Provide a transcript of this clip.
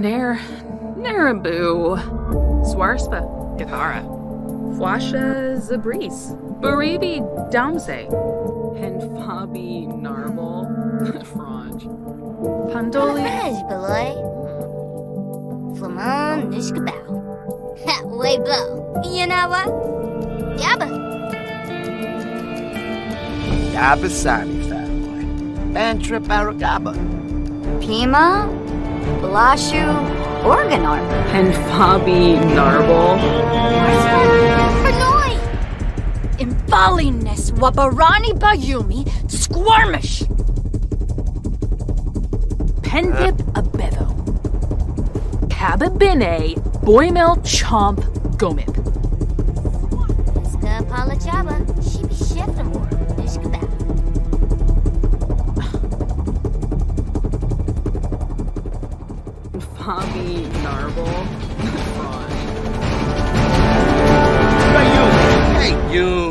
Naramboo, Swarspa, Githara, Flasha Zabris, Baribi Damse, and Fabi Narble, Franj, Pandoli, Flamon Nishkabao, Hatwaybo, Yanawa, Yabba. Abasani family, Bantra Paragaba, Pima, Blashu, Organar, and Fabi Narble. Hanoi! Imbalines Wabarani Bayumi, Squirmish! Pendip Abevo, Cababine, Boimel Chomp Gomip. Ska Palachaba, Shibi Sheframore. Hobby Narble. Hey you! Hey you!